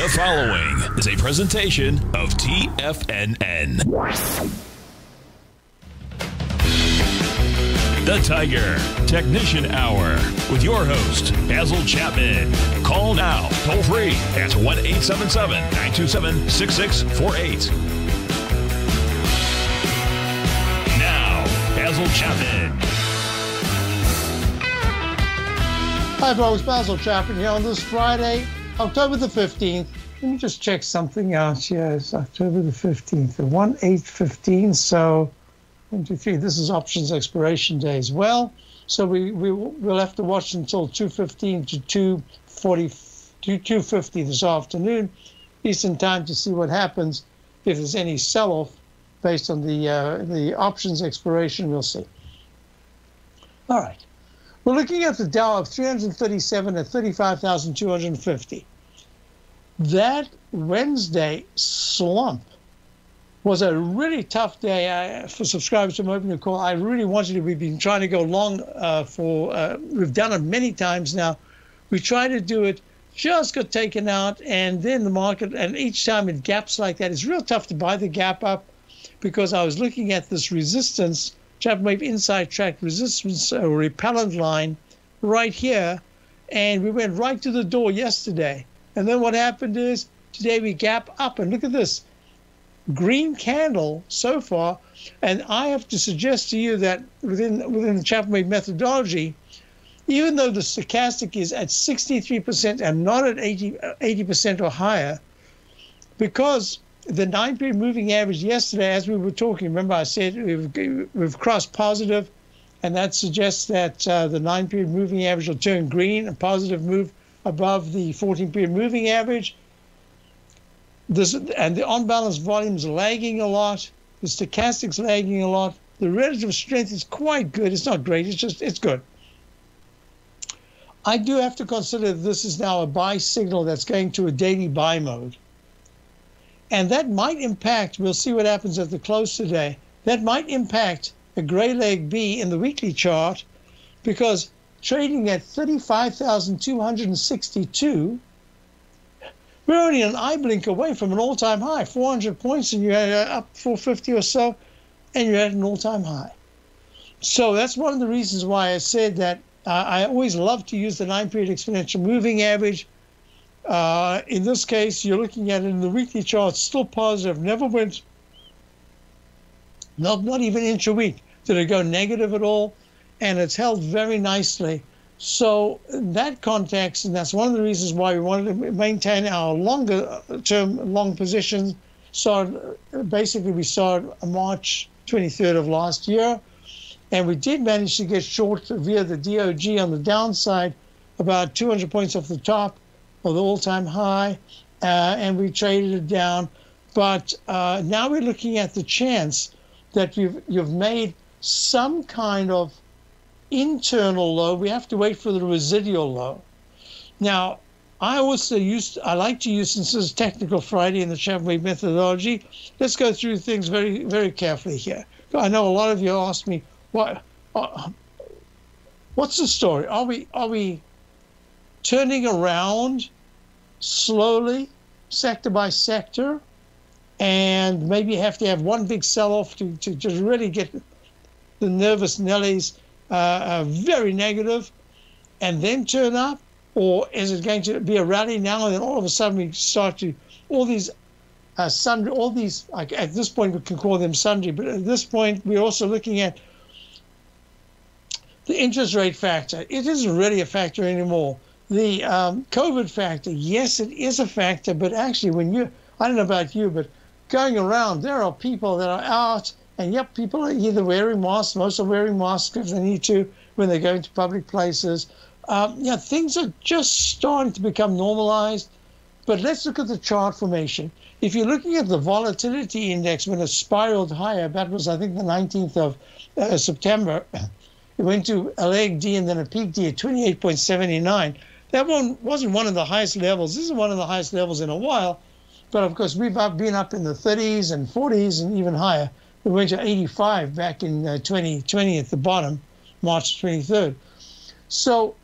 The following is a presentation of TFNN. The Tiger Technician Hour with your host, Basil Chapman. Call now, toll free at 1-877-927-6648. Now, Basil Chapman. Hi, folks. Basil Chapman here on this Friday, October the 15th. Let me just check something out. Yes, October the 15th, 1-8-15, so 1, 2, 3. This is options expiration day as well. So we'll have to watch until 2:15 to 2:40 to 2:50 this afternoon, Eastern time, to see what happens. If there's any sell-off based on the options expiration, we'll see. All right, we're looking at the Dow of 337 at 35,250. That Wednesday slump was a really tough day for subscribers to Open the Call. I really wanted to. We've been trying to go long we've done it many times now. We tried to do it, just got taken out, and then the market, and each time it gaps like that, it's real tough to buy the gap up, because I was looking at this resistance, Chapman Wave Inside Track resistance repellent line right here, and we went right to the door yesterday. And then what happened is today we gap up, and look at this green candle so far. And I have to suggest to you that within the Chapman Wave methodology, even though the stochastic is at 63% and not at 80% or higher, because the 9-period moving average yesterday, as we were talking, remember I said we've crossed positive, and that suggests that the 9-period moving average will turn green, a positive move above the 14-period moving average. This, and the on-balance volume is lagging a lot. The stochastic's lagging a lot. The relative strength is quite good. It's not great. It's just, it's good. I do have to consider this is now a buy signal that's going to a daily buy mode. And that might impact, we'll see what happens at the close today, that might impact a gray leg B in the weekly chart, because trading at 35,262, we're only an eye blink away from an all-time high, 400 points, and you had up 450 or so, and you had an all-time high. So that's one of the reasons why I said that I always love to use the 9-period exponential moving average. In this case, you're looking at it in the weekly chart, still positive, never went, not even intra-week did it go negative at all, and it's held very nicely. So in that context, and that's one of the reasons why we wanted to maintain our longer-term long positions. So basically, we started March 23rd of last year, and we did manage to get short via the DOG on the downside, about 200 points off the top of the all-time high, and we traded it down. But now we're looking at the chance that you've made some kind of internal low. We have to wait for the residual low. Now, I like to use, since this is Technical Friday in the Chapman Wave methodology, let's go through things very, very carefully here. I know a lot of you asked me, what's the story? Are we turning around slowly, sector by sector, and maybe have to have one big sell-off to just really get the nervous Nellies very negative and then turn up? Or is it going to be a rally now, and then all of a sudden we start to at this point we can call them sundry, but at this point we're also looking at the interest rate factor. It isn't really a factor anymore. The COVID factor, yes, it is a factor, but actually I don't know about you, but going around, there are people that are out. And yep, people are either wearing masks, most are wearing masks if they need to when they go into public places. Things are just starting to become normalized. But let's look at the chart formation. If you're looking at the volatility index, when it spiraled higher, that was, I think, the 19th of September. It went to a leg D and then a peak D at 28.79. That one wasn't one of the highest levels. This is one of the highest levels in a while. But, of course, we've been up in the 30s and 40s and even higher. We went to 85 back in 2020 at the bottom, March 23rd. So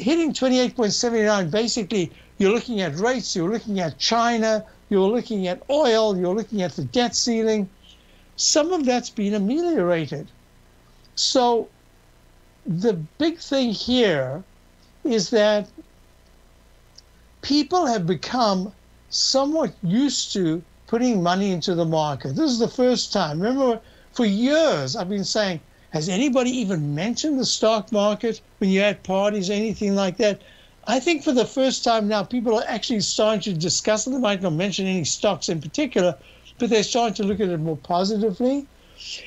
hitting 28.79, basically you're looking at rates, you're looking at China, you're looking at oil, you're looking at the debt ceiling. Some of that's been ameliorated. So the big thing here is that people have become somewhat used to putting money into the market. This is the first time. Remember, for years I've been saying, has anybody even mentioned the stock market when you're at parties or anything like that? I think for the first time now, people are actually starting to discuss it. They might not mention any stocks in particular, but they're starting to look at it more positively.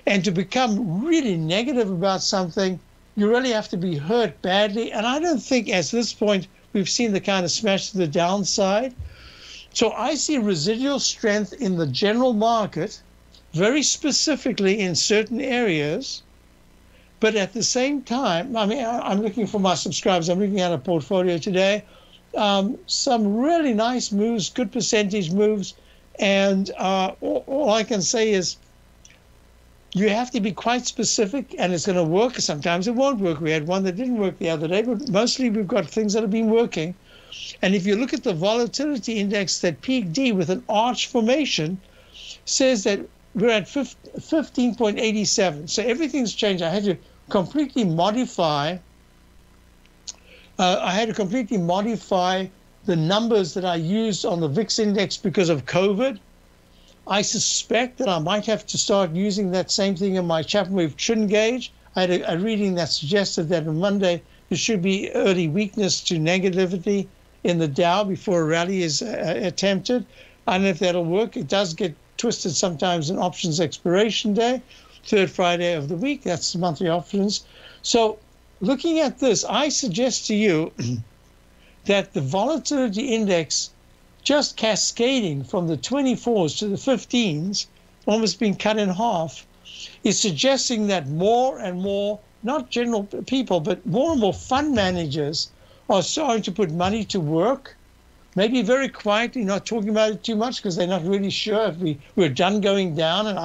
And to become really negative about something, you really have to be hurt badly. And I don't think at this point we've seen the kind of smash to the downside. So I see residual strength in the general market, very specifically in certain areas. But at the same time, I mean, I'm looking for my subscribers. I'm looking at a portfolio today. Some really nice moves, good percentage moves. And all I can say is you have to be quite specific, and it's going to work. Sometimes it won't work. We had one that didn't work the other day, but mostly we've got things that have been working. And if you look at the volatility index that peaked D with an arch formation, says that we're at 15.87. So everything's changed. I had to completely modify. The numbers that I used on the VIX index because of COVID. I suspect that I might have to start using that same thing in my Chapman Wave Trin Gauge. I had a reading that suggested that on Monday there should be early weakness to negativity in the Dow before a rally is attempted. I don't know if that'll work. It does get twisted sometimes in options expiration day, third Friday of the week. That's the monthly options. So looking at this, I suggest to you that the volatility index just cascading from the 24s to the 15s, almost being cut in half, is suggesting that more and more, not general people, but more and more fund managers are starting to put money to work, maybe very quietly, not talking about it too much because they're not really sure if we're done going down. And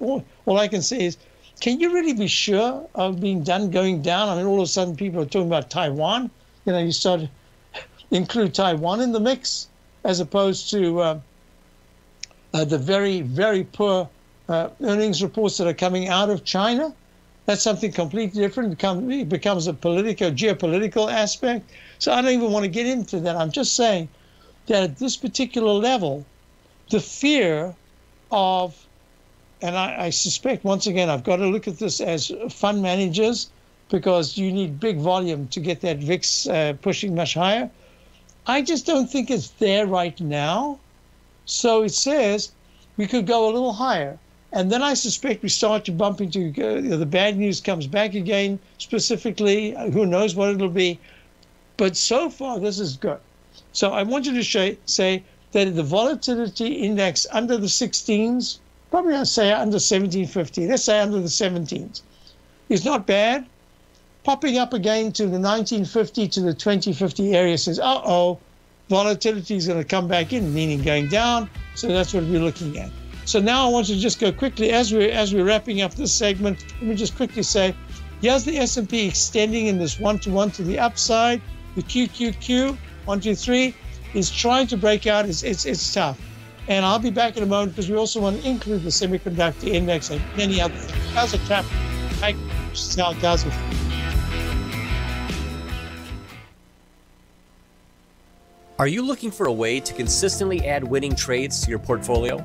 all I can say is, can you really be sure of being done going down? I mean, all of a sudden people are talking about Taiwan. You know, you start to include Taiwan in the mix as opposed to the very, very poor earnings reports that are coming out of China. That's something completely different. It becomes a political, geopolitical aspect. So I don't even want to get into that. I'm just saying that at this particular level, the fear of, and I suspect, once again, I've got to look at this as fund managers because you need big volume to get that VIX pushing much higher. I just don't think it's there right now. So it says we could go a little higher. And then I suspect we start to bump into the bad news comes back again, specifically. Who knows what it'll be. But so far, this is good. So I wanted to say that the volatility index under the 16s, probably I'd say under 1750, let's say under the 17s, is not bad. Popping up again to the 1950 to the 2050 area says, uh-oh, volatility is going to come back in, meaning going down. So that's what we're looking at. So now I want to just go quickly, as we're wrapping up this segment, let me just quickly say, here's the S&P extending in this one-to-one to the upside. The QQQ, 123, is trying to break out. It's tough. And I'll be back in a moment because we also want to include the semiconductor index and many other things. Basil Chapman, Tiger Technician Hour. Are you looking for a way to consistently add winning trades to your portfolio?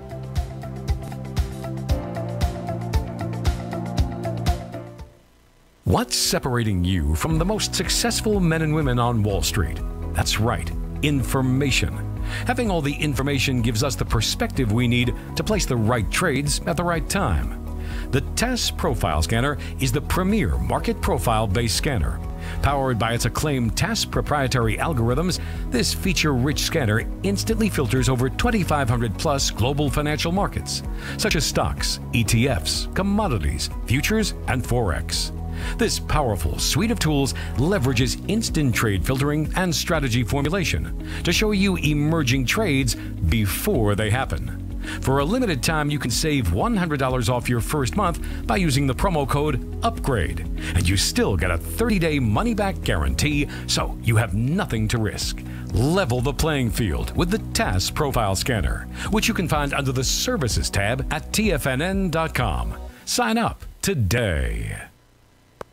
What's separating you from the most successful men and women on Wall Street? That's right, information. Having all the information gives us the perspective we need to place the right trades at the right time. The TAS Profile Scanner is the premier market profile-based scanner. Powered by its acclaimed TAS proprietary algorithms, this feature-rich scanner instantly filters over 2,500-plus global financial markets, such as stocks, ETFs, commodities, futures, and Forex. This powerful suite of tools leverages instant trade filtering and strategy formulation to show you emerging trades before they happen. For a limited time, you can save $100 off your first month by using the promo code UPGRADE, and you still get a 30-day money-back guarantee, so you have nothing to risk. Level the playing field with the TAS Profile Scanner, which you can find under the Services tab at tfnn.com. Sign up today.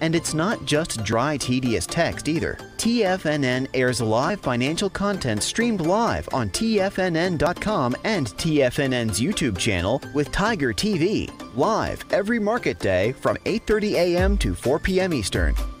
And it's not just dry, tedious text either. TFNN airs live financial content streamed live on TFNN.com and TFNN's YouTube channel with Tiger TV, live every market day from 8:30 a.m. to 4 p.m. Eastern.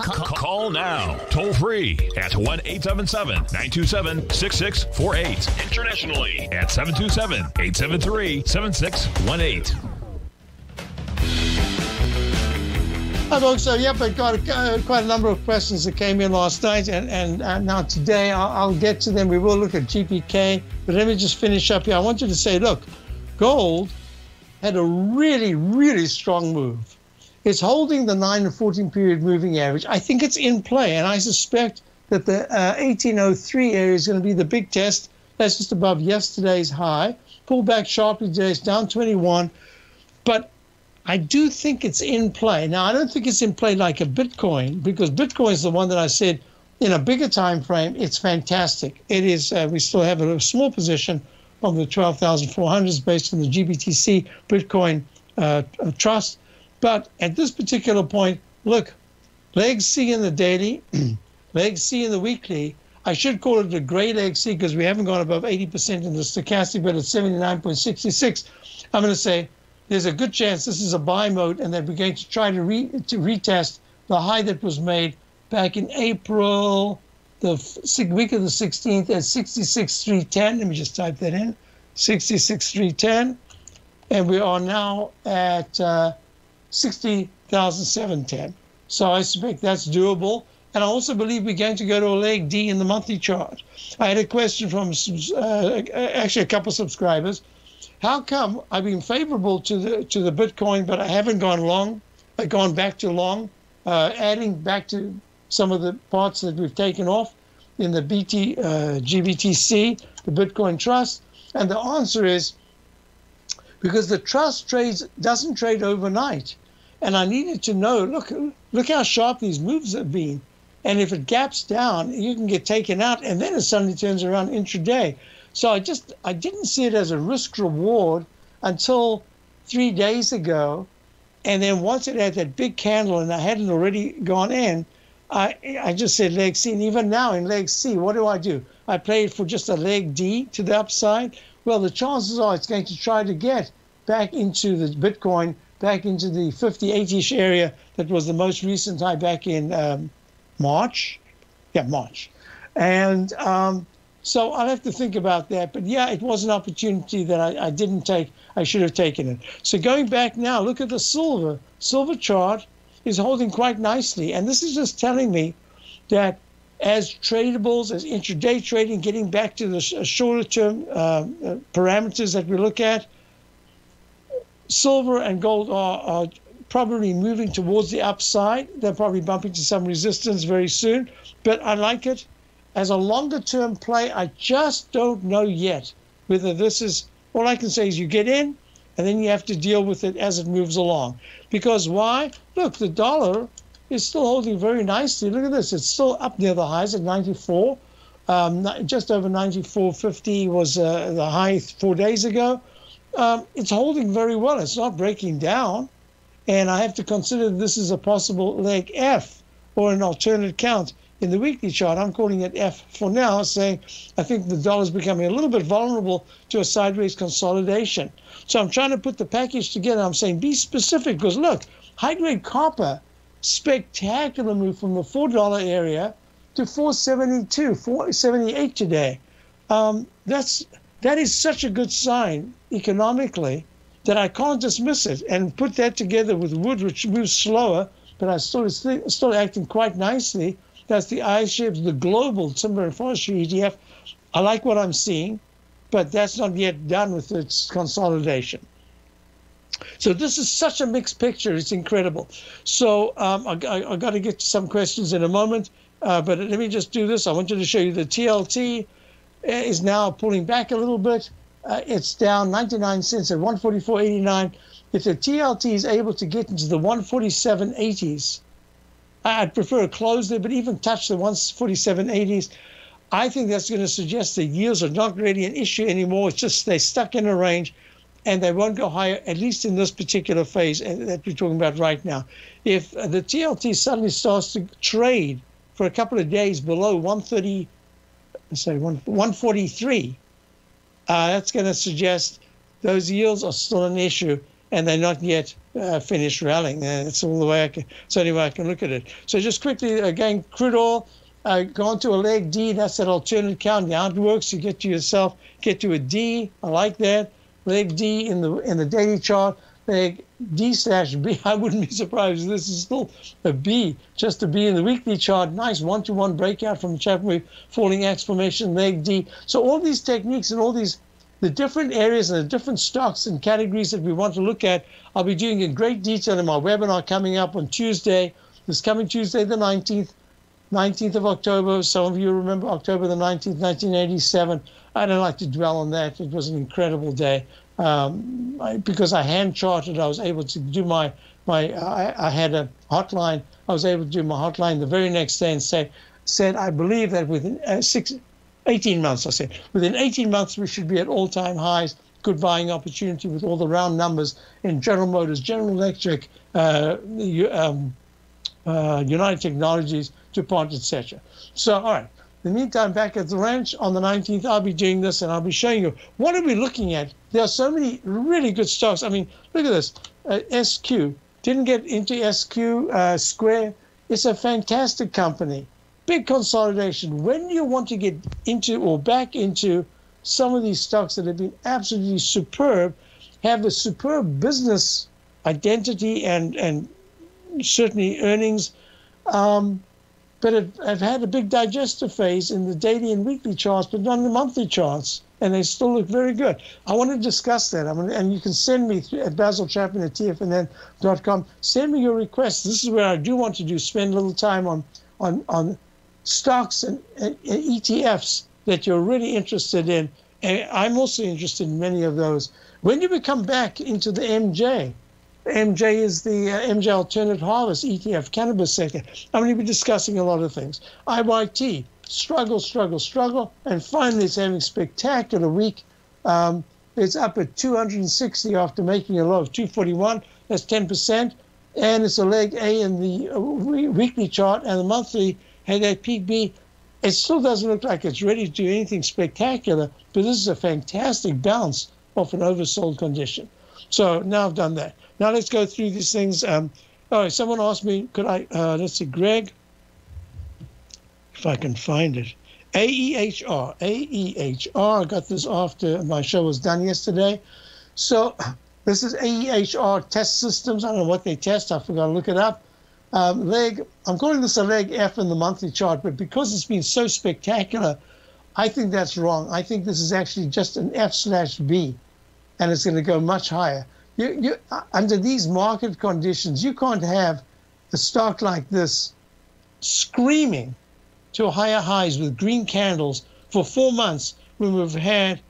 Call now, toll free at 1-877-927-6648. Internationally at 727-873-7618. Hi folks, so yep, I got quite a number of questions that came in last night, and now today I'll get to them. We will look at GPK, but let me just finish up here. I wanted to say, look, gold had a really, really strong move. It's holding the 9 and 14 period moving average. I think it's in play, and I suspect that the 1803 area is going to be the big test. That's just above yesterday's high. Pulled back sharply today. It's down 21. But I do think it's in play. Now, I don't think it's in play like a Bitcoin, because Bitcoin is the one that I said in a bigger time frame, it's fantastic. It is. We still have a small position on the 12,400s based on the GBTC Bitcoin trust. But at this particular point, look, leg C in the daily, leg C in the weekly. I should call it a gray leg C because we haven't gone above 80% in the stochastic, but it's 79.66. I'm going to say there's a good chance this is a buy mode and that we're going to try to retest the high that was made back in April, the week of the 16th at 66.310. Let me just type that in, 66.310. And we are now at 60,710. So I suspect that's doable. And I also believe we're going to go to a leg D in the monthly chart. I had a question from actually a couple of subscribers. How come I've been favorable to the Bitcoin, but I haven't gone long? I've gone back to long, adding back to some of the parts that we've taken off in the GBTC, the Bitcoin Trust. And the answer is because the trust doesn't trade overnight. And I needed to know, look how sharp these moves have been. And if it gaps down, you can get taken out, and then it suddenly turns around intraday. So I didn't see it as a risk reward until 3 days ago. And then once it had that big candle and I hadn't already gone in, I just said leg C. And even now in leg C, what do? I play it for just a leg D to the upside. Well, the chances are it's going to try to get back into the Bitcoin, back into the 58-ish area that was the most recent high back in March. Yeah, March. And so I'll have to think about that. But, yeah, it was an opportunity that I didn't take. I should have taken it. So going back now, look at the silver. Silver chart is holding quite nicely. And this is just telling me that as tradables, as intraday trading, getting back to the shorter-term parameters that we look at, silver and gold are probably moving towards the upside. They'll probably bump into some resistance very soon, but I like it. As a longer term play, I just don't know yet whether this is, all I can say is you get in and then you have to deal with it as it moves along. Because why? Look, the dollar is still holding very nicely. Look at this. It's still up near the highs at 94. Just over 94.50 was the high 4 days ago. It's holding very well. It's not breaking down. And I have to consider this is a possible leg F or an alternate count in the weekly chart. I'm calling it F for now, saying I think the dollar is becoming a little bit vulnerable to a sideways consolidation. So I'm trying to put the package together. I'm saying be specific because, look, high-grade copper, spectacular move from the $4 area to 472, 478 today. That is such a good sign economically that I can't dismiss it, and put that together with wood, which moves slower, but I still acting quite nicely. That's the iShares, the global timber and forestry ETF. I like what I'm seeing, but that's not yet done with its consolidation. So this is such a mixed picture. It's incredible. So I got to get to some questions in a moment. But let me just do this. I wanted to show you the TLT is now pulling back a little bit. It's down 99 cents at 144.89. If the TLT is able to get into the 147.80s, I'd prefer a close there, but even touch the 147.80s. I think that's going to suggest the yields are not really an issue anymore. It's just they're stuck in a range, and they won't go higher, at least in this particular phase that we're talking about right now. If the TLT suddenly starts to trade for a couple of days below 143, that's going to suggest those yields are still an issue and they're not yet finished rallying. That's all the way I can, it's the only way I can look at it. So just quickly, again, crude oil, gone to a leg D, that's that alternate count. Now it works, you get to yourself, get to a D, I like that. Leg D in the daily chart, leg D/B. I wouldn't be surprised if this is still a B, just a B in the weekly chart. Nice one-to-one breakout from Chapman Wave, falling axe formation, leg D. So all these techniques and all these, the different areas and the different stocks and categories that we want to look at, I'll be doing in great detail in my webinar coming up on Tuesday, this coming Tuesday the 19th of October. Some of you remember October the 19th, 1987. I don't like to dwell on that. It was an incredible day. Because I hand charted, I was able to do I had a hotline. I was able to do my hotline the very next day and said I believe that within 18 months, I said, within 18 months, we should be at all-time highs, good buying opportunity with all the round numbers in General Motors, General Electric, United Technologies, DuPont, etc. So, all right. In the meantime, back at the ranch on the 19th, I'll be doing this and I'll be showing you. What are we looking at? There are so many really good stocks. I mean, look at this. SQ. Didn't get into SQ Square. It's a fantastic company. Big consolidation. When you want to get into or back into some of these stocks that have been absolutely superb, have a superb business identity and certainly earnings, but I've had a big digestive phase in the daily and weekly charts, but not in the monthly charts, and they still look very good. I want to discuss that, and you can send me at basilchapman@tfnn.com. Send me your requests. This is where I do want to spend a little time on stocks and ETFs that you're really interested in, and I'm also interested in many of those. When you become back into the MJ, MJ is the MJ Alternate Harvest ETF, cannabis sector. I'm going to be discussing a lot of things. IYT, struggle. And finally, it's having a spectacular week. It's up at 260 after making a low of 241. That's 10%. And it's a leg A in the weekly chart, and the monthly had that peak B. It still doesn't look like it's ready to do anything spectacular, but this is a fantastic bounce off an oversold condition. So now I've done that. Now let's go through these things. All right, someone asked me, could I, let's see, Greg, if I can find it. AEHR, I got this after my show was done yesterday. So this is AEHR test systems. I don't know what they test. I forgot to look it up. I'm calling this a leg F in the monthly chart, but because it's been so spectacular, I think that's wrong. I think this is actually just an F/B, and it's going to go much higher. Under these market conditions, you can't have a stock like this screaming to higher highs with green candles for 4 months when we've had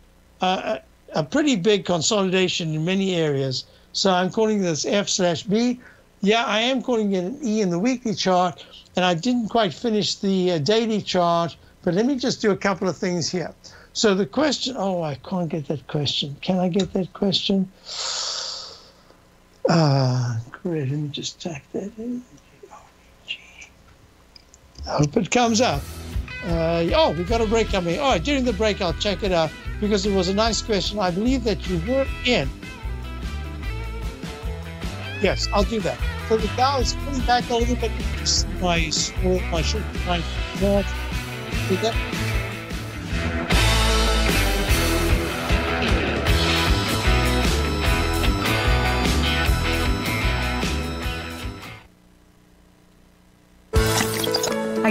a pretty big consolidation in many areas. So I'm calling this F/B. Yeah, I am calling it an E in the weekly chart, and I didn't quite finish the daily chart, but let me just do a couple of things here. So the question, oh, I can't get that question. Can I get that question? Great, let me just tack that in. Oh, gee. I hope it comes up. Oh, we've got a break coming. All right, during the break, I'll check it out because it was a nice question. I believe that you were in. Yes, I'll do that. So the Dow is pulling back a little bit. My short time. Did that? Are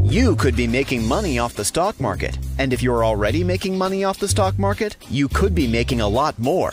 You could be making money off the stock market. And if you're already making money off the stock market, you could be making a lot more.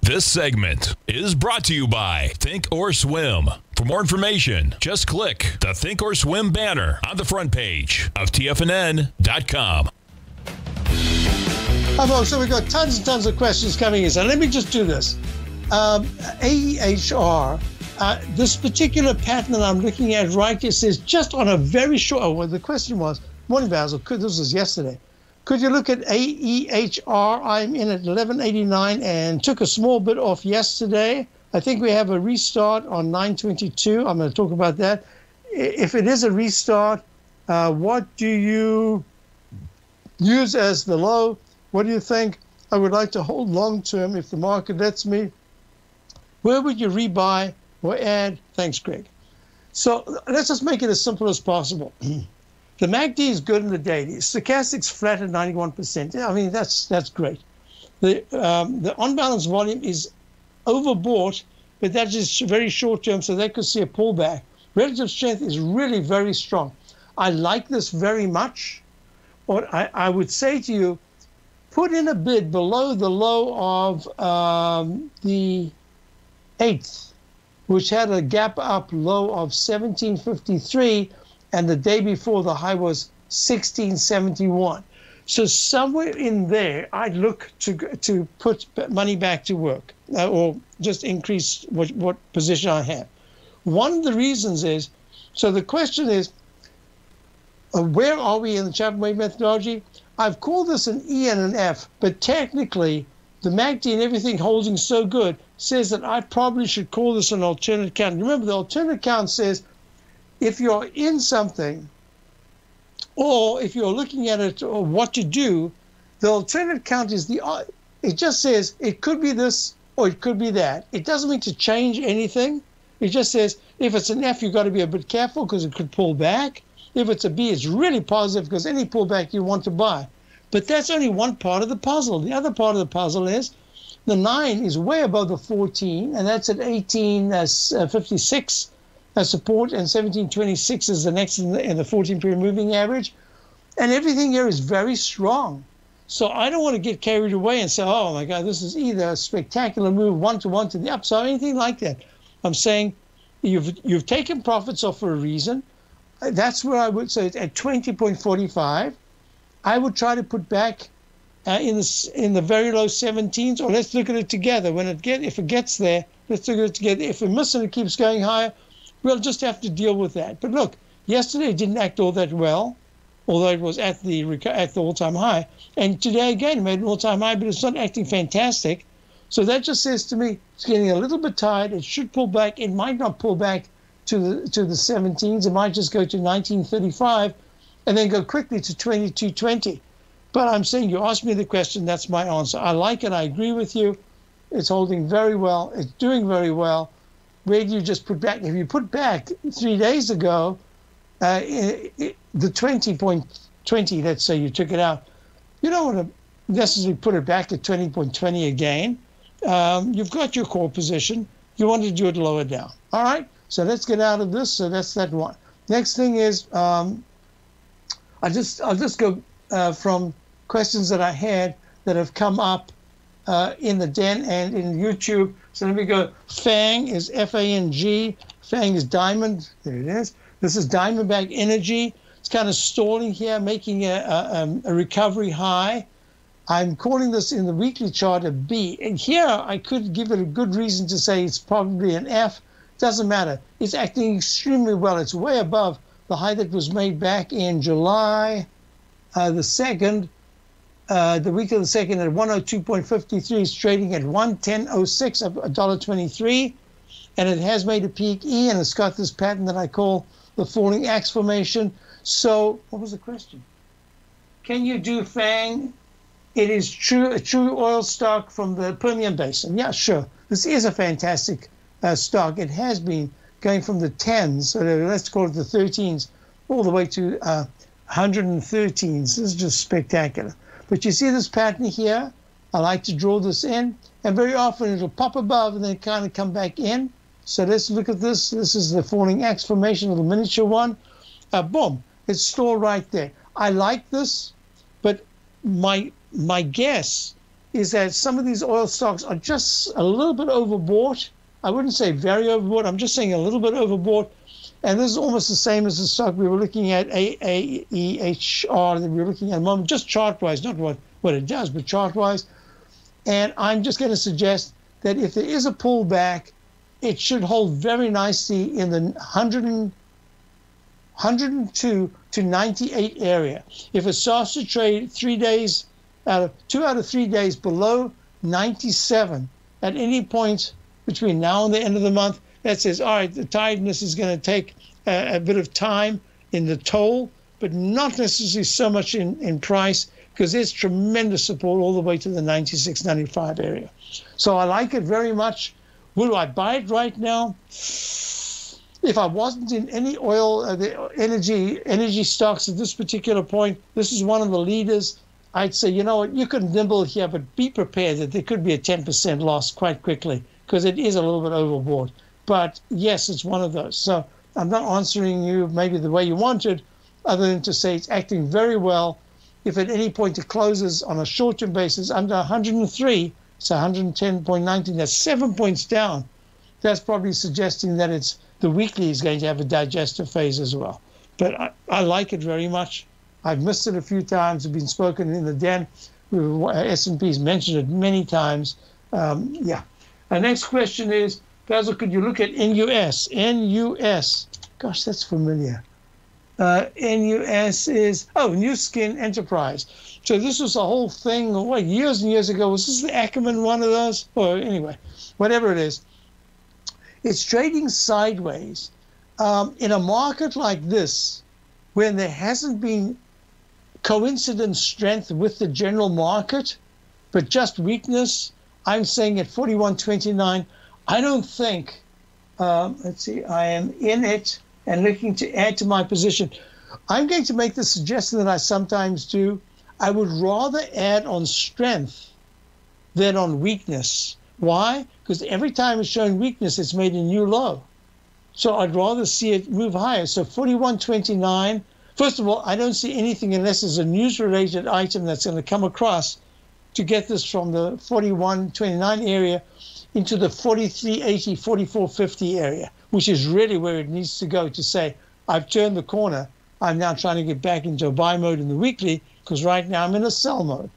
This segment is brought to you by Think or Swim. For more information, just click the Think or Swim banner on the front page of TFNN.com. Hi, folks. So we've got tons and tons of questions coming in. So let me just do this. AEHR, this particular pattern that I'm looking at right here says just on a very short, well, the question was, morning Basil, this was yesterday. Could you look at AEHR? I'm in at 11.89 and took a small bit off yesterday. I think we have a restart on 9.22. I'm going to talk about that. If it is a restart, what do you use as the low? What do you think? I would like to hold long term if the market lets me. Where would you rebuy or add? Thanks, Greg. So let's just make it as simple as possible. The MACD is good in the daily. Stochastic's flat at 91%. Yeah, I mean, that's great. The on-balance volume is overbought, but that is very short term, so they could see a pullback. Relative strength is really very strong. I like this very much. Or I would say to you, put in a bid below the low of the 8th, which had a gap up low of 1753, and the day before the high was 1671. So somewhere in there, I'd look to put money back to work, or just increase what position I have. One of the reasons is, so the question is, where are we in the Chapman Wave methodology? I've called this an E and an F, but technically, the MACD and everything holding so good says that I probably should call this an alternate count. Remember, the alternate count says if you're in something, or if you're looking at it or what to do, the alternate count is the, it just says it could be this or it could be that. It doesn't mean to change anything. It just says if it's an F, you've got to be a bit careful because it could pull back. If it's a B, it's really positive because any pullback you want to buy. But that's only one part of the puzzle. The other part of the puzzle is the 9 is way above the 14, and that's at 1856. Support, and 1726 is the next in the 14-period moving average, and everything here is very strong. So I don't want to get carried away and say, oh my God, this is either a spectacular move one to the upside or anything like that. I'm saying you've taken profits off for a reason. That's where I would say at 20.45, I would try to put back in the very low 17s, or let's look at it together. If it gets there, let's look at it together. If we miss it, it keeps going higher. We'll just have to deal with that. But look, yesterday it didn't act all that well, although it was at the all-time high. And today, again, made an all-time high, but it's not acting fantastic. So that just says to me it's getting a little bit tired. It should pull back. It might not pull back to the 17s. It might just go to 1935 and then go quickly to 2220. But I'm saying you asked me the question. That's my answer. I like it. I agree with you. It's holding very well. It's doing very well. Where do you just put back? If you put back 3 days ago, the 20.20, let's say you took it out, you don't want to necessarily put it back at 20.20 again. You've got your core position. You want to do it lower down. All right, so let's get out of this. So that's that one. Next thing is, I'll just go from questions that I had that have come up in the den and in YouTube. So let me go. FANG is F-A-N-G. FANG is Diamond. There it is. This is Diamondback Energy. It's kind of stalling here, making a recovery high. I'm calling this in the weekly chart a B. And here I could give it a good reason to say it's probably an F. Doesn't matter. It's acting extremely well. It's way above the high that was made back in July the 2nd. The week of the 2nd at 102.53 is trading at 110.06, $1.23, and it has made a peak E, and it's got this pattern that I call the falling axe formation. So what was the question? Can you do FANG? It is a true oil stock from the Permian Basin. Yeah, sure. This is a fantastic stock. It has been going from the 10s, or let's call it the 13s, all the way to 113s. This is just spectacular. But you see this pattern here. I like to draw this in, and very often it'll pop above and then kind of come back in. So let's look at this. This is the falling axe formation of the miniature one. Boom, it's still right there. I like this, but my guess is that some of these oil stocks are just a little bit overbought. I wouldn't say very overbought. I'm just saying a little bit overbought. And this is almost the same as the stock we were looking at, AEHR, that we were looking at a moment, just chart-wise, not what it does, but chart-wise. And I'm just going to suggest that if there is a pullback, it should hold very nicely in the 102 to 98 area. If it starts to trade 3 days, 2 out of 3 days below 97 at any point between now and the end of the month, that says, all right, the tiredness is going to take a bit of time in the toll, but not necessarily so much in price, because there's tremendous support all the way to the 96, 95 area. So I like it very much. Will I buy it right now? If I wasn't in any oil, the energy stocks at this particular point, this is one of the leaders. I'd say, you know what, you can nibble here, but be prepared that there could be a 10% loss quite quickly because it is a little bit overboard. But yes, it's one of those. So I'm not answering you maybe the way you wanted, other than to say it's acting very well. If at any point it closes on a short-term basis under 103, so 110.19, that's 7 points down. That's probably suggesting that it's the weekly is going to have a digestive phase as well. But I like it very much. I've missed it a few times. It's been spoken in the den. S&P's mentioned it many times. Yeah. Our next question is, Basil, could you look at NUS? NUS. Gosh, that's familiar. NUS is, New Skin Enterprise. So this was a whole thing, years and years ago. Was this the Ackerman one of those? Or anyway, whatever it is. It's trading sideways in a market like this when there hasn't been coincident strength with the general market, but just weakness. I'm saying at 41.29, I don't think, let's see, I am in it and looking to add to my position. I'm going to make the suggestion that I sometimes do. I would rather add on strength than on weakness. Why? Because every time it's shown weakness, it's made a new low. So I'd rather see it move higher. So 41.29, first of all, I don't see anything unless there's a news-related item that's going to come across to get this from the 41.29 area into the 43.80, 44.50 area, which is really where it needs to go to say, I've turned the corner. I'm now trying to get back into a buy mode in the weekly because right now I'm in a sell mode.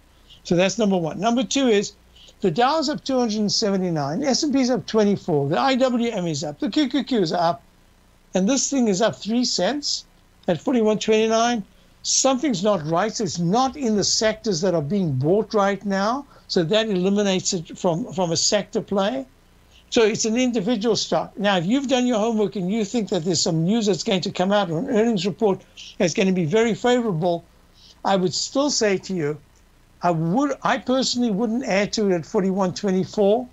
So that's number one. Number two is, the Dow's up 279, S&P's up 24, the IWM is up, the QQQ is up, and this thing is up 3 cents at 41.29. Something's not right, so it's not in the sectors that are being bought right now, so that eliminates it from a sector play. So it's an individual stock. Now, if you've done your homework and you think that there's some news that's going to come out or an earnings report that's going to be very favorable, I would still say to you, I personally wouldn't add to it at 41.24,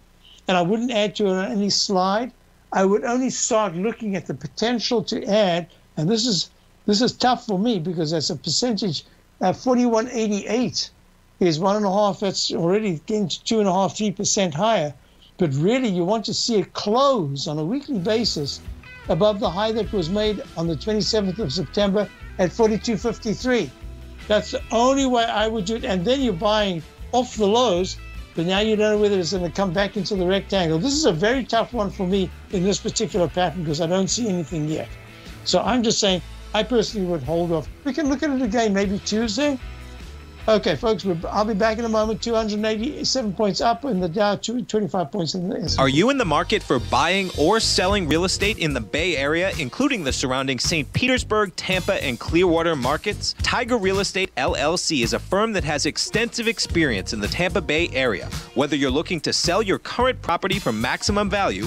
and I wouldn't add to it on any slide. I would only start looking at the potential to add, and this is tough for me because that's a percentage. 41.88 is 1.5. That's already getting to 2.5, 3% higher. But really, you want to see it close on a weekly basis above the high that was made on the 27th of September at 42.53. That's the only way I would do it. And then you're buying off the lows, but now you don't know whether it's going to come back into the rectangle. This is a very tough one for me in this particular pattern because I don't see anything yet. So I'm just saying I personally would hold off. We can look at it again maybe Tuesday. Okay, folks, I'll be back in a moment. 287 points up in the Dow, 25 points in the S&P. Are you in the market for buying or selling real estate in the Bay Area, including the surrounding St. Petersburg, Tampa, and Clearwater markets? Tiger Real Estate LLC is a firm that has extensive experience in the Tampa Bay area. Whether you're looking to sell your current property for maximum value,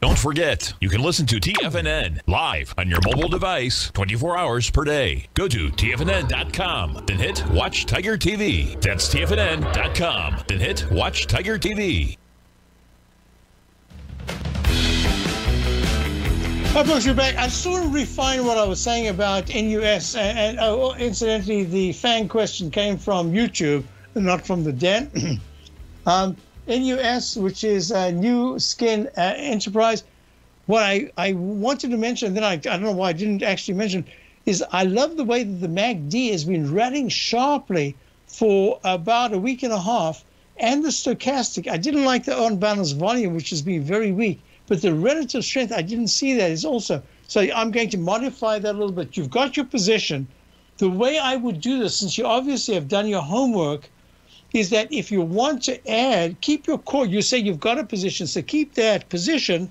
Don't forget, you can listen to TFNN live on your mobile device 24 hours per day. Go to TFNN.com, then hit Watch Tiger TV. That's TFNN.com, then hit Watch Tiger TV. Well, folks, we're back. I sort of refined what I was saying about NUS, and incidentally, the FANG question came from YouTube, not from the den. NUS, which is a New Skin Enterprise. What I wanted to mention, then I don't know why I didn't actually mention, is I love the way that the MACD has been running sharply for about a week and a half, and the stochastic. I didn't like the on-balance volume, which has been very weak. But the relative strength, I didn't see that is also. So I'm going to modify that a little bit. You've got your position. The way I would do this, since you obviously have done your homework, is that if you want to add, keep your core. You say you've got a position, so keep that position.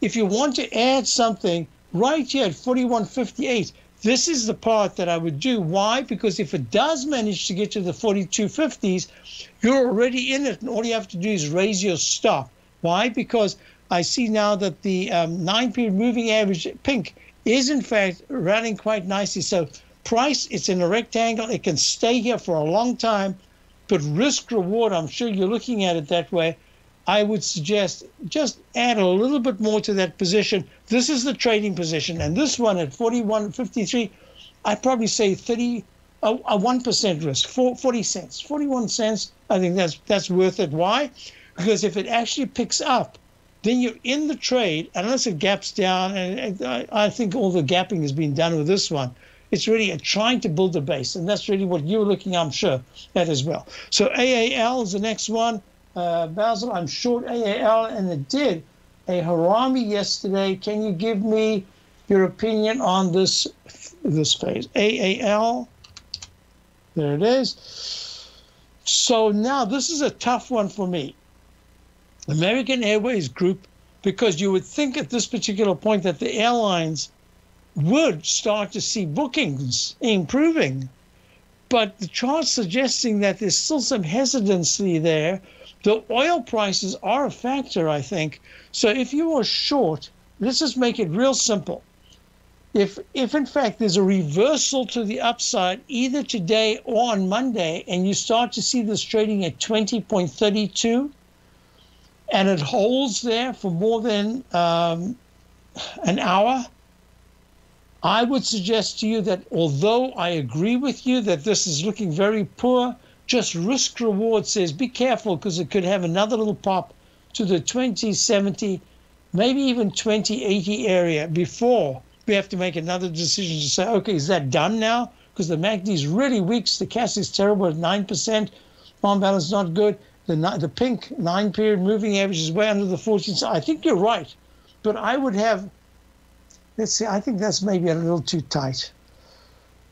If you want to add something right here at 41.58, this is the part that I would do. Why? Because if it does manage to get to the 42.50s, you're already in it, and all you have to do is raise your stop. Why? Because I see now that the 9-period moving average pink is in fact running quite nicely. So price, it's in a rectangle. It can stay here for a long time, but risk reward, I'm sure you're looking at it that way. I would suggest just add a little bit more to that position. This is the trading position, and this one at 41.53, I'd probably say 1% risk, 41 cents. I think that's worth it. Why? Because if it actually picks up, then you're in the trade, unless it gaps down, and I think all the gapping has been done with this one. It's really trying to build a base, and that's really what you're looking, I'm sure, at as well. So AAL is the next one. Basil, I'm short AAL, and it did a harami yesterday. Can you give me your opinion on this phase? AAL, there it is. So now this is a tough one for me. American Airways Group, because you would think at this particular point that the airlines would start to see bookings improving. But the chart's suggesting that there's still some hesitancy there. The oil prices are a factor, I think. So if you are short, let's just make it real simple. If in fact there's a reversal to the upside either today or on Monday, and you start to see this trading at 20.32, and it holds there for more than an hour, I would suggest to you that although I agree with you that this is looking very poor, just risk reward says be careful, because it could have another little pop to the 2070, maybe even 2080 area before we have to make another decision to say, okay, is that done now? Because the MACD is really weak. The cash is terrible at 9%. On balance is not good. The pink 9-period moving average is way under the 14. So I think you're right, but I would have, let's see, I think that's maybe a little too tight.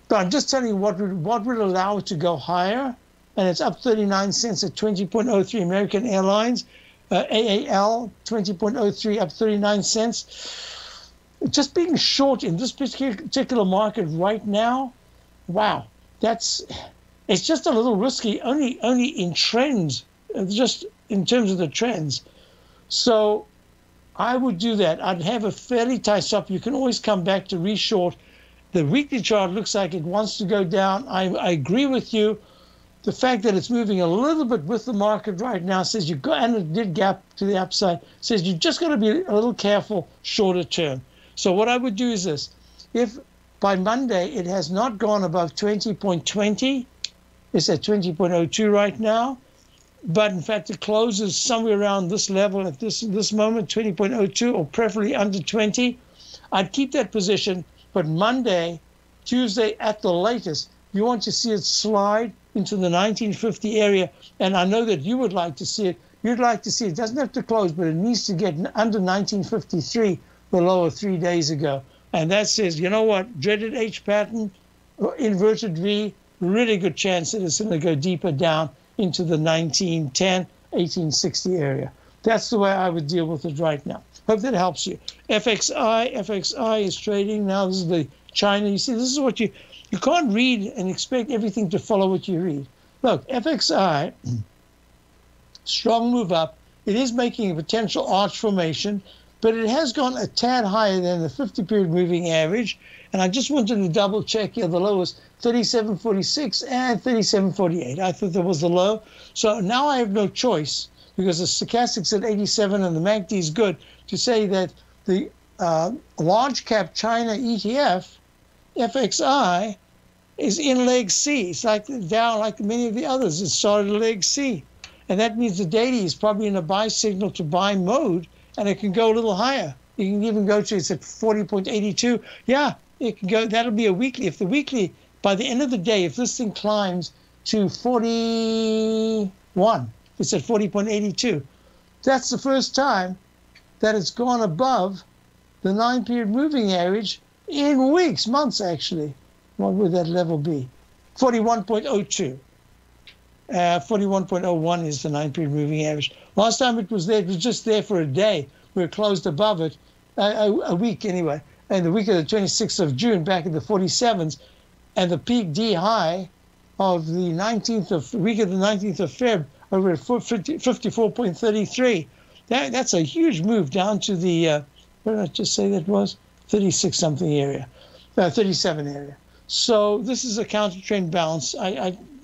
But I'm just telling you what would allow it to go higher, and it's up 39 cents at 20.03. American Airlines, AAL, 20.03, up 39 cents. Just being short in this particular market right now, wow, it's just a little risky, only in trends. Just in terms of the trends. So I would do that. I'd have a fairly tight stop. You can always come back to re-short. The weekly chart looks like it wants to go down. I agree with you. The fact that it's moving a little bit with the market right now says you go, and it did gap to the upside, says you just got to be a little careful shorter term. So what I would do is this. If by Monday it has not gone above 20.20, it's at 20.02 right now, but in fact it closes somewhere around this level at this moment, 20.02 or preferably under 20, I'd keep that position. But Monday, Tuesday at the latest, you want to see it slide into the 1950 area, and I know that you would like to see it. You'd like to see it. It doesn't have to close, but it needs to get under 1953, the lower 3 days ago. And that says, you know what, dreaded H pattern, inverted V, really good chance that it's going to go deeper down into the 1910, 1860 area. That's the way I would deal with it right now. Hope that helps you. FXI is trading now. This is the China. You see, this is what you can't read and expect everything to follow what you read. Look, FXI, strong move up. It is making a potential arch formation, but it has gone a tad higher than the 50-period moving average. And I just wanted to double check here. The low was 37.46 and 37.48. I thought that was the low. So now I have no choice, because the stochastic's at 87 and the MACD is good, to say that the large cap China ETF, FXI, is in leg C. It's like down, like many of the others. It started leg C. And that means the daily is probably in a buy signal to buy mode, and it can go a little higher. You can even go to, it's at 40.82. Yeah, it can go, that'll be a weekly. If the weekly, by the end of the day, if this thing climbs to 41, it's at 40.82. That's the first time that it's gone above the 9-period moving average in weeks, months actually. What would that level be? 41.02. 41.01 is the 9-period moving average. Last time it was there, it was just there for a day. We were closed above it, a week anyway, and the week of the 26th of June, back in the 47s, and the peak D high of the 19th of, week of the 19th of Feb, over at 54.33. That's a huge move down to the, what did I just say that was? 36-something area, 37 area. So this is a counter trend bounce.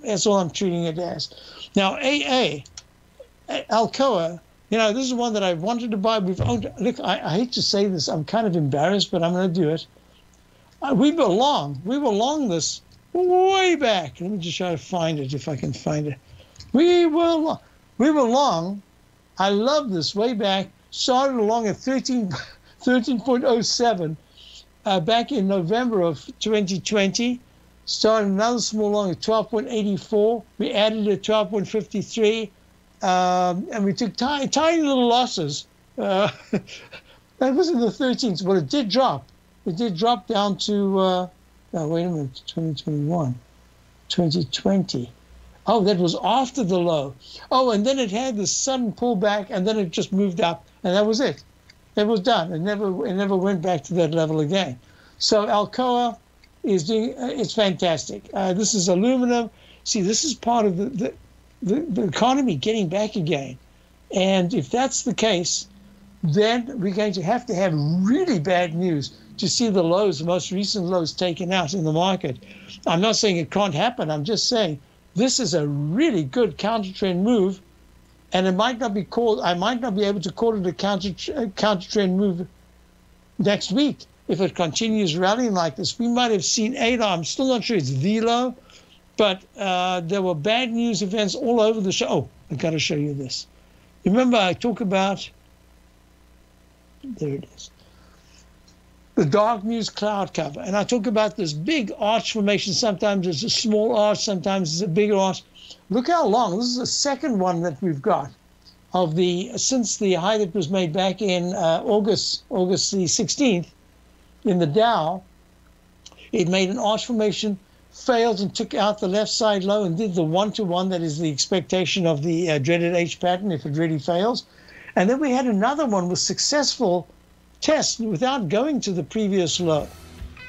That's all I'm treating it as. Now, Alcoa, you know, this is one that I wanted to buy. We've owned, look, I hate to say this. I'm kind of embarrassed, but I'm going to do it. We were long this way back. Let me just try to find it if I can find it. We were long. I love this way back. Started along at 13.07 back in November of 2020. Started another small long at 12.84. We added at 12.53, and we took tiny little losses. That was in the 13th, but it did drop. It did drop down to, oh, wait a minute, 2021, 2020. Oh, that was after the low. Oh, and then it had this sudden pullback, and then it just moved up, and that was it. It was done. It never went back to that level again. So Alcoa is doing. It's fantastic. This is aluminum. See, this is part of the economy getting back again, and if that's the case, then we're going to have really bad news to see the lows, the most recent lows, taken out in the market. I'm not saying it can't happen. I'm just saying, this is a really good counter-trend move, and it might not be called, I might not be able to call it a counter-trend move next week. If it continues rallying like this, we might have seen AEHR. I'm still not sure it's the low, but there were bad news events all over the show. Oh, I've got to show you this. Remember I talk about, there it is, the dark news cloud cover. And I talk about this big arch formation. Sometimes it's a small arch, sometimes it's a big arch. Look how long. This is the second one that we've got of the, since the high that was made back in August the 16th in the Dow. It made an arch formation, failed and took out the left side low and did the one-to-one that is the expectation of the dreaded H pattern if it really fails. And then we had another one with successful test without going to the previous low,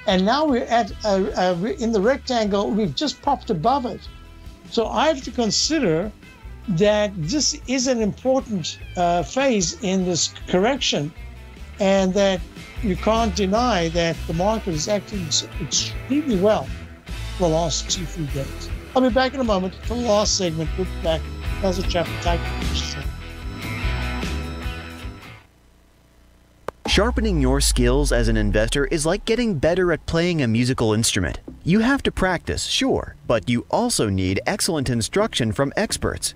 and now we're at in the rectangle. We've just popped above it, so I have to consider that this is an important phase in this correction, and that you can't deny that the market is acting extremely well for the last 2-3 days. I'll be back in a moment for the last segment. We'll be back. Basil Chapman, Tiger Technician Hour. Sharpening your skills as an investor is like getting better at playing a musical instrument. You have to practice, sure, but you also need excellent instruction from experts.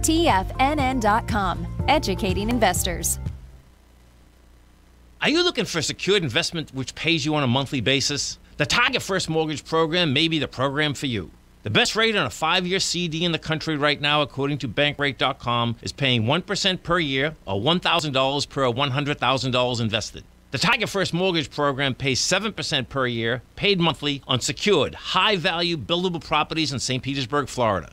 TFNN.com, educating investors. Are you looking for a secured investment which pays you on a monthly basis? The Tiger First Mortgage Program may be the program for you. The best rate on a 5-year CD in the country right now, according to Bankrate.com, is paying 1% per year or $1,000 per $100,000 invested. The Tiger First Mortgage Program pays 7% per year, paid monthly, on secured, high-value, buildable properties in St. Petersburg, Florida.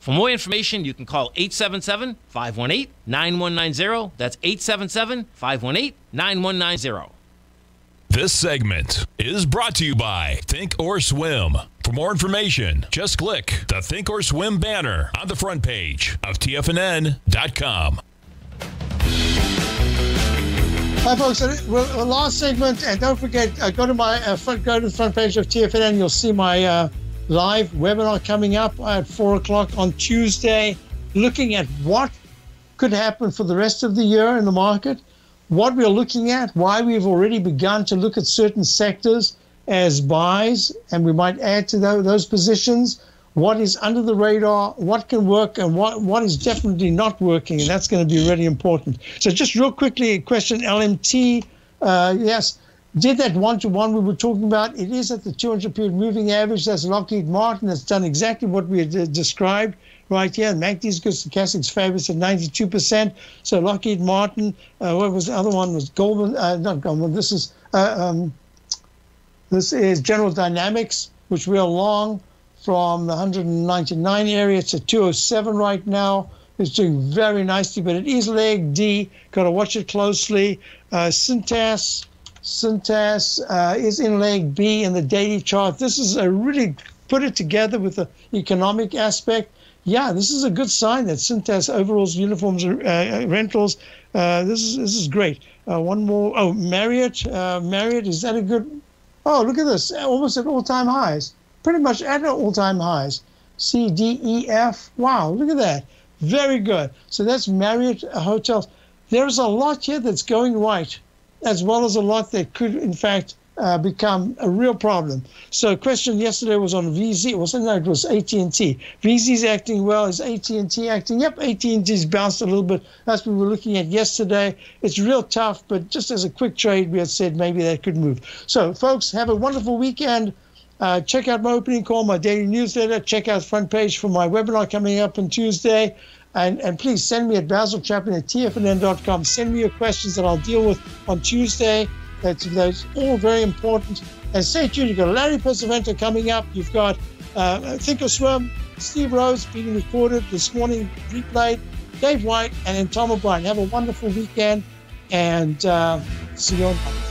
For more information, you can call 877-518-9190. That's 877-518-9190. This segment is brought to you by Think or Swim. For more information, just click the Think or Swim banner on the front page of TFNN.com. Hi, folks. We're last segment, and don't forget, go to the front page of TFNN. You'll see my live webinar coming up at 4 o'clock on Tuesday, looking at what could happen for the rest of the year in the market, what we're looking at, why we've already begun to look at certain sectors as buys, and we might add to those positions, what is under the radar, what can work, and what is definitely not working, and that's going to be really important. So just real quickly, a question, LMT, yes, did that one-to-one we were talking about, it is at the 200-period moving average, that's Lockheed Martin, that's done exactly what we had described right here. MACD's good, stochastics favorites at 92%. So Lockheed Martin, what was the other one, was Goldman, not Goldman, this is General Dynamics, which we are long from the 199 area to 207 right now. It's doing very nicely, but it is leg D. Got to watch it closely. Cintas is in leg B in the daily chart. This is a really put it together with the economic aspect. Yeah, this is a good sign that Cintas overalls, uniforms, rentals. This is great. One more. Oh, Marriott. Marriott, is that a good? Oh, look at this. Almost at all-time highs. Pretty much at all-time highs. C, D, E, F. Wow, look at that. Very good. So that's Marriott hotels. There's a lot here that's going right. as well as a lot that could, in fact, become a real problem. So a question yesterday was on VZ. Well, no, it was AT&T. VZ's acting well. Is AT&T acting? Yep, AT&T's bounced a little bit. That's what we were looking at yesterday. It's real tough, but just as a quick trade, we had said maybe that could move. So, folks, have a wonderful weekend. Check out my opening call, my daily newsletter. Check out the front page for my webinar coming up on Tuesday. And please send me at basilchapman@tfnn.com. Send me your questions that I'll deal with on Tuesday. That's all very important. And stay tuned. You've got Larry Pesavento coming up. You've got Think or Swim, Steve Rose being recorded this morning, replayed, Dave White, and then Tom O'Brien. Have a wonderful weekend, and see you on.